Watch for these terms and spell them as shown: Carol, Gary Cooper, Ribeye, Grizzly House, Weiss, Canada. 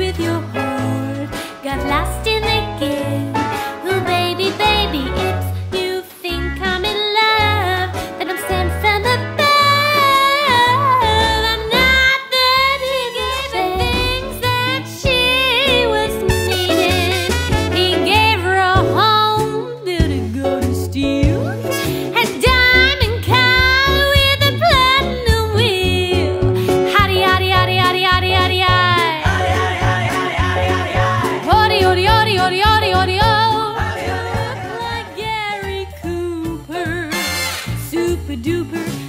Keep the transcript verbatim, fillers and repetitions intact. with your heart, got lost in the game. Oh baby, baby, it's you think I'm in love, that I'm sent from above. I'm not the giving things that she was needing. He gave her a home, did it go to steal? A diamond car with a platinum wheel. Howdy, howdy, howdy, howdy, howdy, howdy, howdy. Like Gary Cooper, super duper.